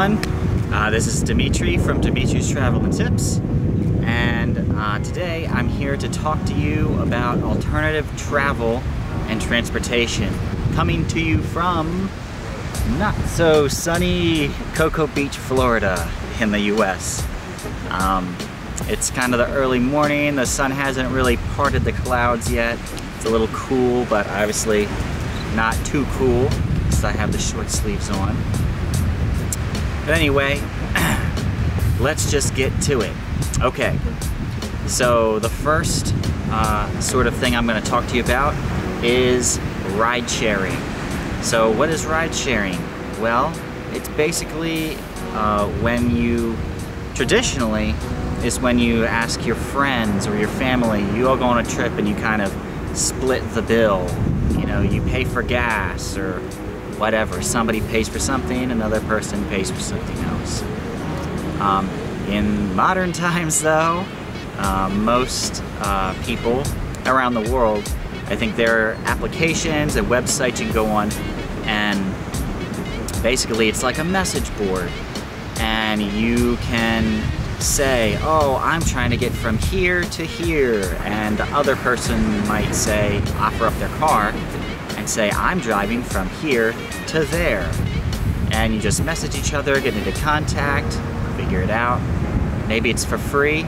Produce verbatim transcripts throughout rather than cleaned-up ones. everyone. Uh, this is Dimitri from Dimitri's Travel and Tips, and uh, today I'm here to talk to you about alternative travel and transportation, coming to you from not so sunny Cocoa Beach, Florida in the U S Um, it's kind of the early morning, the sun hasn't really parted the clouds yet. It's a little cool, but obviously not too cool because I have the short sleeves on. But anyway, let's just get to it. Okay, so the first uh, sort of thing I'm going to talk to you about is ride sharing. So what is ride sharing? Well, it's basically uh, when you, traditionally, is when you ask your friends or your family, you all go on a trip and you kind of split the bill. You know, you pay for gas or whatever. Somebody pays for something, another person pays for something else. Um, in modern times though, uh, most uh, people around the world, I think there are applications and websites you can go on, and basically it's like a message board, and you can say, oh, I'm trying to get from here to here, and the other person might say, offer up their car and say, I'm driving from here to there, and you just message each other, get into contact, figure it out. Maybe it's for free,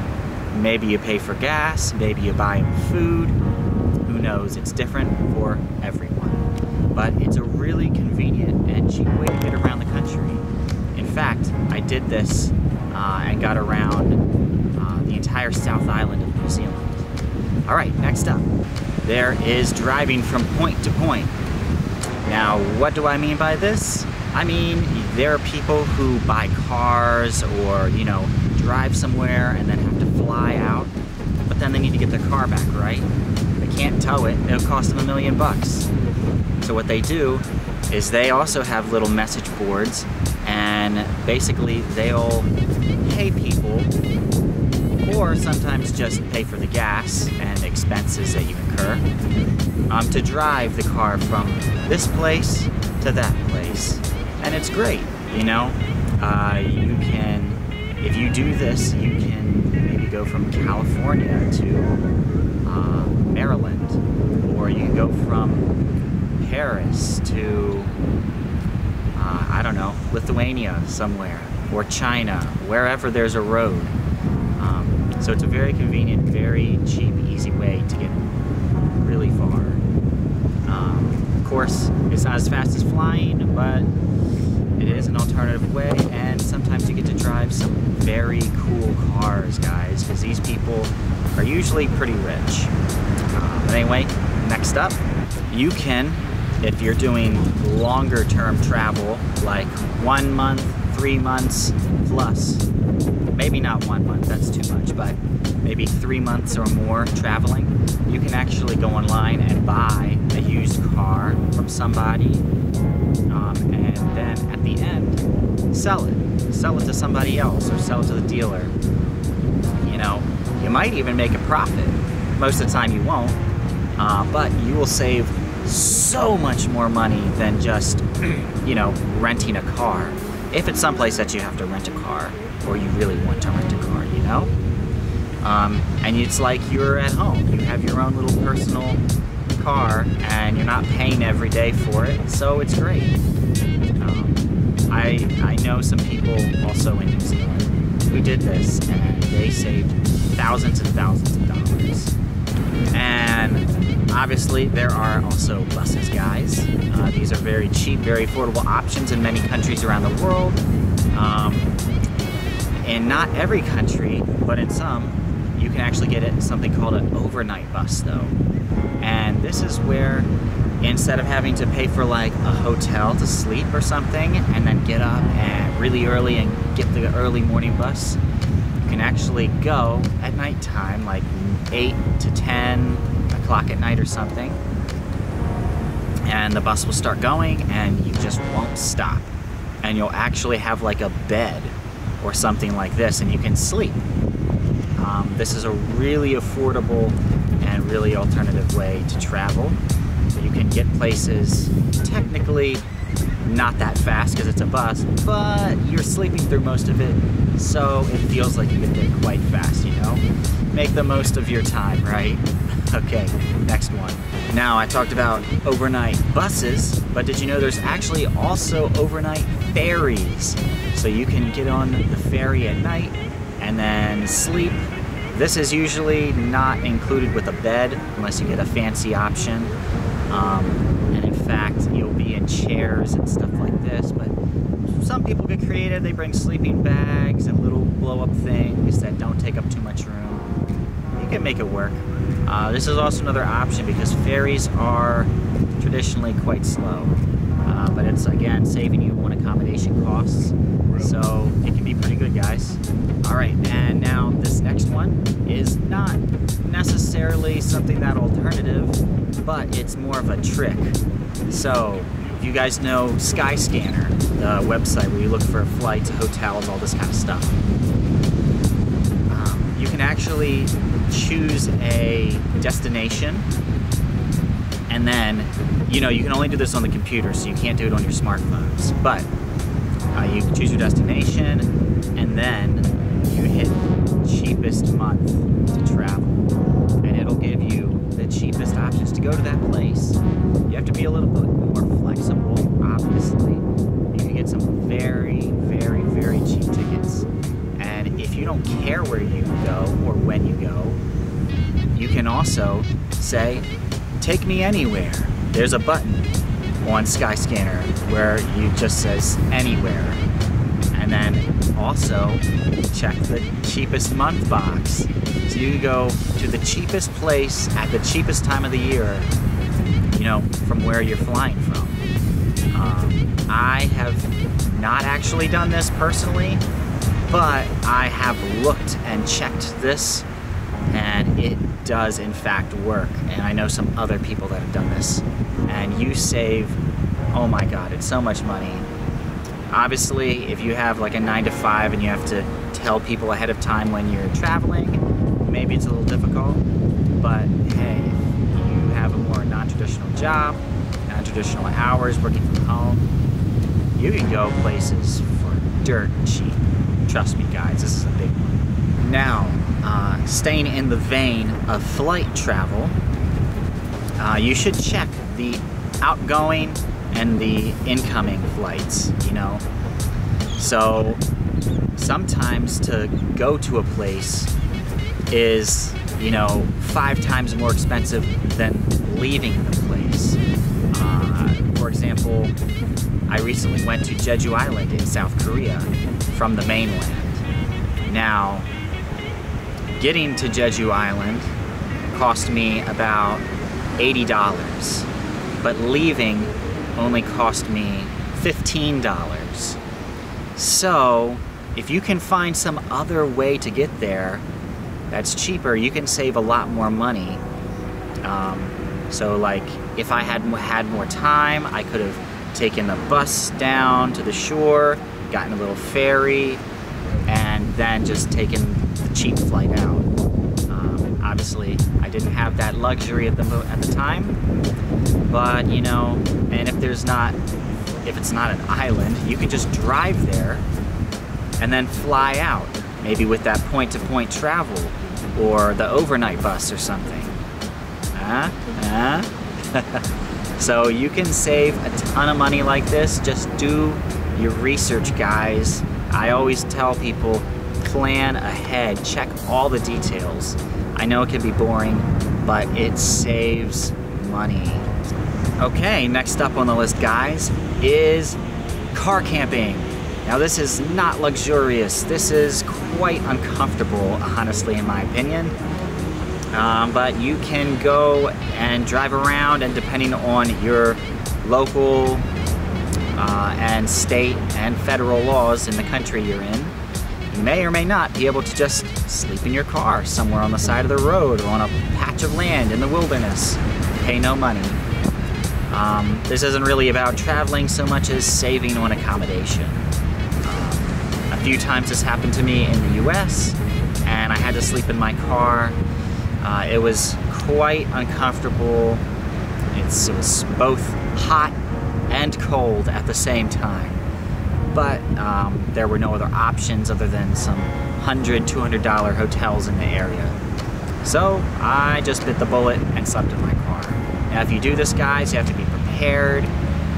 maybe you pay for gas, maybe you buy food, who knows, it's different for everyone, but it's a really convenient and cheap way to get around the country. In fact, I did this Uh, and got around uh, the entire South Island of New Zealand. All right, next up, there is driving from point to point. Now, what do I mean by this? I mean, there are people who buy cars or, you know, drive somewhere and then have to fly out, but then they need to get their car back, right? They can't tow it, it'll cost them a million bucks. So what they do is they also have little message boards, and basically they'll pay people, or sometimes just pay for the gas and expenses that you incur, um, to drive the car from this place to that place. And it's great, you know? Uh, you can, if you do this, you can maybe go from California to uh, Maryland, or you can go from Paris to, uh, I don't know, Lithuania somewhere, or China, wherever there's a road. Um, so it's a very convenient, very cheap, easy way to get really far. Um, of course, it's not as fast as flying, but it is an alternative way, and sometimes you get to drive some very cool cars, guys, because these people are usually pretty rich. Uh, but anyway, next up, you can, if you're doing longer term travel, like one month, three months plus, maybe not one month, that's too much, but maybe three months or more traveling, you can actually go online and buy a used car from somebody, um, and then at the end, sell it. Sell it to somebody else or sell it to the dealer. You know, you might even make a profit. Most of the time you won't, uh, but you will save so much more money than just, you know, renting a car. If it's someplace that you have to rent a car, or you really want to rent a car, you know? Um, and it's like you're at home. You have your own little personal car, and you're not paying every day for it, so it's great. Um, I, I know some people also in New Zealand who did this, and they saved thousands and thousands of dollars. And obviously there are also buses, guys. Uh, these are very cheap, very affordable options in many countries around the world. Um, in not every country, but in some, you can actually get it, something called an overnight bus though. And this is where, instead of having to pay for like a hotel to sleep or something, and then get up and really early and get the early morning bus, you can actually go at nighttime, like eight to ten o'clock at night or something, and the bus will start going and you just won't stop, and you'll actually have like a bed or something like this and you can sleep. Um, this is a really affordable and really alternative way to travel. So you can get places technically not that fast because it's a bus, but you're sleeping through most of it, so it feels like you've been there quite fast, you know? Make the most of your time, right? Okay, next one. Now, I talked about overnight buses, but did you know there's actually also overnight ferries? So you can get on the ferry at night and then sleep. This is usually not included with a bed unless you get a fancy option. Um, fact, you'll be in chairs and stuff like this, but some people get creative. They bring sleeping bags and little blow-up things that don't take up too much room. You can make it work. Uh, this is also another option because ferries are traditionally quite slow, uh, but it's, again, saving you on accommodation costs, so it can be pretty good, guys. All right, and now this next one is not necessarily something that alternative, but it's more of a trick. So, you guys know Skyscanner, the website where you look for flights, hotels, all this kind of stuff. Um, you can actually choose a destination, and then, you know, you can only do this on the computer, so you can't do it on your smartphones. But uh, you choose your destination, and then you hit cheapest month to travel, and it'll give you the cheapest options to go to that place. You have to be a little bit more flexible, obviously. You can get some very, very, very cheap tickets. And if you don't care where you go or when you go, you can also say, take me anywhere. There's a button on Skyscanner where you just says anywhere. And then also check the cheapest month box. So you can go to the cheapest place at the cheapest time of the year, you know, from where you're flying from. Um, I have not actually done this personally, but I have looked and checked this, and it does in fact work. And I know some other people that have done this, and you save, oh my God, it's so much money. Obviously, if you have like a nine to five and you have to tell people ahead of time when you're traveling, maybe it's a little difficult, but hey, non-traditional job, non-traditional hours, working from home, you can go places for dirt cheap. Trust me, guys, this is a big one. Now, uh, staying in the vein of flight travel, uh, you should check the outgoing and the incoming flights, you know? So, sometimes to go to a place is, you know, five times more expensive than leaving the place. Uh, for example, I recently went to Jeju Island in South Korea from the mainland. Now, getting to Jeju Island cost me about eighty dollars, but leaving only cost me fifteen dollars. So, if you can find some other way to get there that's cheaper, you can save a lot more money. Um, so like, if I had had more time, I could have taken the bus down to the shore, gotten a little ferry, and then just taken the cheap flight out. Um, obviously, I didn't have that luxury at the, at the time, but you know, and if there's not, if it's not an island, you can just drive there and then fly out, maybe with that point-to-point travel or the overnight bus or something. Huh? Huh? So you can save a ton of money like this. Just do your research, guys. I always tell people, plan ahead, check all the details. I know it can be boring, but it saves money. Okay, next up on the list, guys, is car camping. Now this is not luxurious. This is quite uncomfortable, honestly, in my opinion. Um, but you can go and drive around, and depending on your local uh, and state and federal laws in the country you're in, you may or may not be able to just sleep in your car somewhere on the side of the road or on a patch of land in the wilderness. Pay no money. Um, this isn't really about traveling so much as saving on accommodation. Um, a few times this happened to me in the U S, and I had to sleep in my car. Uh, it was quite uncomfortable. It's, it was both hot and cold at the same time. But um, there were no other options other than some one hundred, two hundred dollar hotels in the area. So I just bit the bullet and slept in my car. Now if you do this, guys, you have to be prepared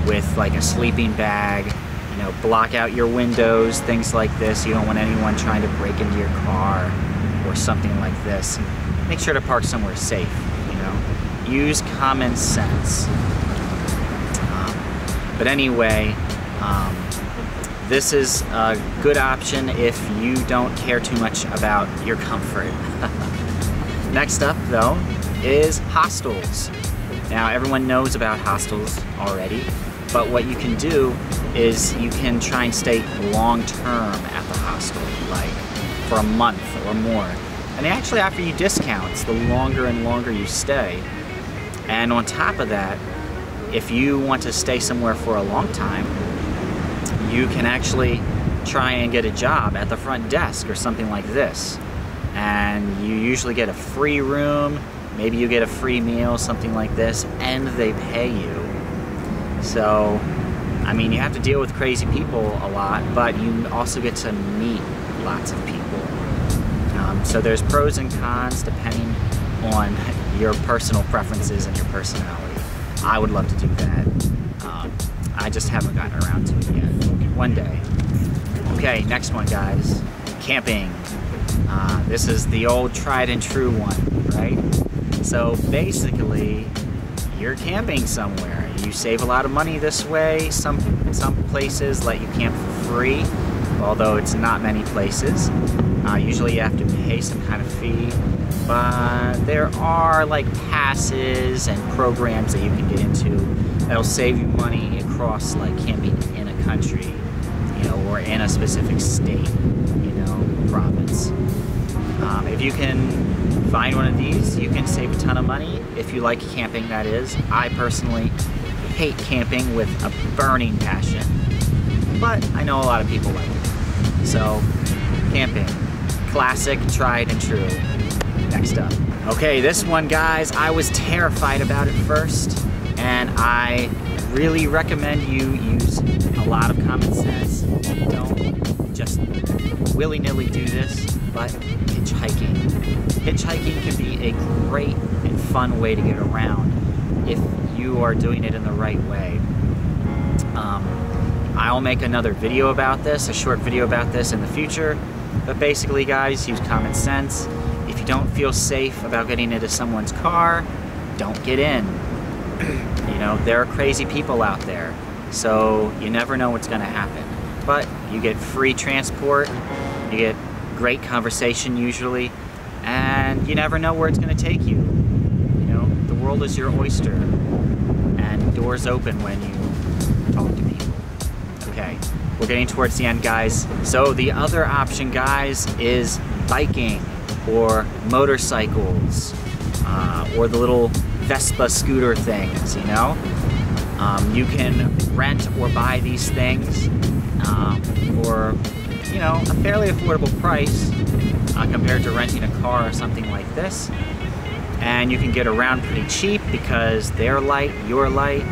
with like a sleeping bag, you know, block out your windows, things like this. You don't want anyone trying to break into your car or something like this. Make sure to park somewhere safe, you know. Use common sense. Um, but anyway, um, this is a good option if you don't care too much about your comfort. Next up though is hostels. Now everyone knows about hostels already, but what you can do is you can try and stay long term at the hostel, like for a month or more. And they actually offer you discounts the longer and longer you stay. And on top of that, if you want to stay somewhere for a long time, you can actually try and get a job at the front desk or something like this. And you usually get a free room, maybe you get a free meal, something like this, and they pay you. So, I mean, you have to deal with crazy people a lot, but you also get to meet lots of people. Um, so there's pros and cons depending on your personal preferences and your personality. I would love to do that. Um, I just haven't gotten around to it yet. One day. Okay, next one, guys. Camping. Uh, this is the old tried and true one, right? So basically, you're camping somewhere. You save a lot of money this way. Some, some places let you camp for free, although it's not many places. Uh, usually you have to pay some kind of fee, but there are like passes and programs that you can get into that'll save you money across like camping in a country, you know, or in a specific state, you know, province. Um, if you can find one of these, you can save a ton of money if you like camping, that is. I personally hate camping with a burning passion, but I know a lot of people like it. So, camping. Classic, tried and true. Next up. Okay, this one, guys, I was terrified about it first, and I really recommend you use a lot of common sense. Don't just willy-nilly do this, but hitchhiking. Hitchhiking can be a great and fun way to get around if you are doing it in the right way. Um, I'll make another video about this, a short video about this in the future, but basically, guys, use common sense. If you don't feel safe about getting into someone's car, don't get in. You know, there are crazy people out there, so you never know what's going to happen. But you get free transport, you get great conversation usually, and you never know where it's going to take you. You know, the world is your oyster, and doors open when you talk to people. Okay, we're getting towards the end, guys. So the other option, guys, is biking or motorcycles uh, or the little Vespa scooter things, you know? Um, you can rent or buy these things um, for, you know, a fairly affordable price uh, compared to renting a car or something like this. And you can get around pretty cheap because they're light, you're light,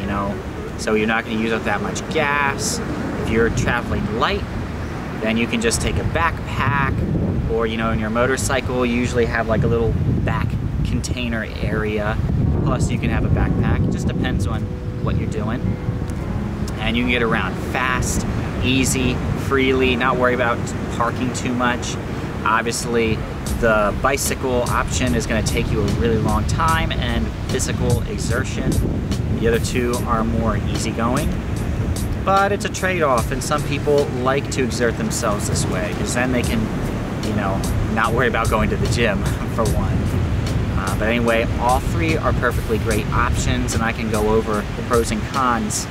you know, so you're not gonna use up that much gas. If you're traveling light, then you can just take a backpack or, you know, in your motorcycle, you usually have like a little back container area, plus you can have a backpack. It just depends on what you're doing. And you can get around fast, easy, freely, not worry about parking too much. Obviously, the bicycle option is going to take you a really long time and physical exertion. The other two are more easygoing, but it's a trade-off, and some people like to exert themselves this way because then they can, you know, not worry about going to the gym for one. Uh, but anyway, all three are perfectly great options, and I can go over the pros and cons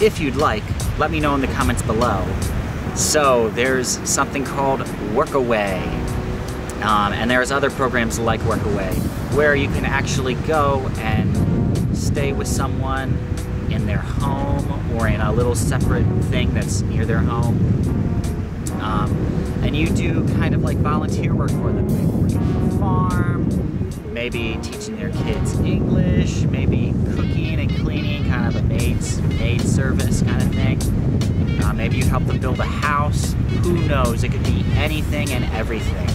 if you'd like. Let me know in the comments below. So there's something called Workaway, um, and there's other programs like Workaway where you can actually go and stay with someone in their home or in a little separate thing that's near their home. Um, and you do kind of like volunteer work for them, maybe working on a farm, maybe teaching their kids English, maybe cooking and cleaning, kind of a maid's, maid service kind of thing. Uh, maybe you help them build a house. Who knows? It could be anything and everything.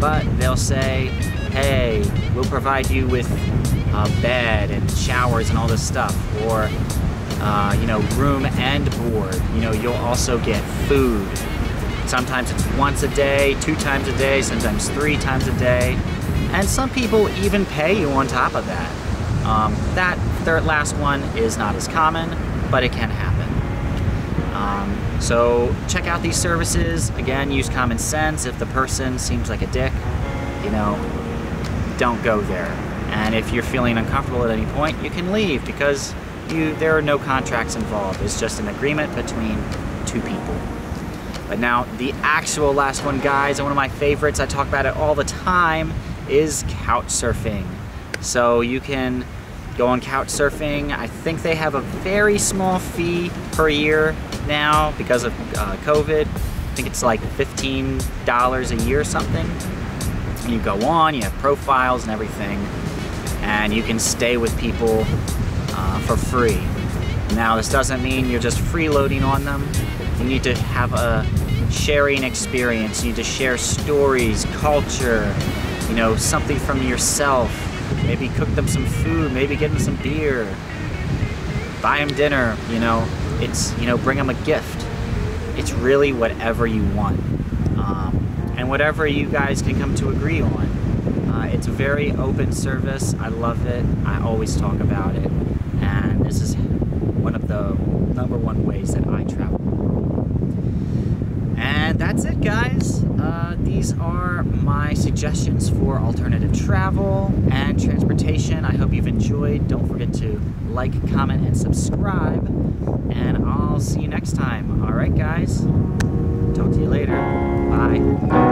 But they'll say, hey, we'll provide you with a bed and showers and all this stuff, or uh, you know, room and board. You know, you'll also get food. Sometimes it's once a day, two times a day, sometimes three times a day, and some people even pay you on top of that. Um, that third last one is not as common, but it can happen. Um, so check out these services. Again, use common sense. If the person seems like a dick, you know, don't go there. And if you're feeling uncomfortable at any point, you can leave, because you, there are no contracts involved. It's just an agreement between two people. But now the actual last one, guys, and one of my favorites, I talk about it all the time, is Couchsurfing. So you can go on Couchsurfing. I think they have a very small fee per year now because of uh, COVID. I think it's like fifteen dollars a year or something. You go on, you have profiles and everything, and you can stay with people uh, for free. Now, this doesn't mean you're just freeloading on them. You need to have a sharing experience. You need to share stories, culture, you know, something from yourself. Maybe cook them some food, maybe get them some beer, buy them dinner, you know. It's, you know, bring them a gift. It's really whatever you want. Um, and whatever you guys can come to agree on. Uh, it's a very open service. I love it. I always talk about it. And this is one of the number one ways that I travel. And that's it, guys. Uh, these are my suggestions for alternative travel and transportation. I hope you've enjoyed. Don't forget to like, comment, and subscribe. And I'll see you next time. All right, guys. Talk to you later. Bye.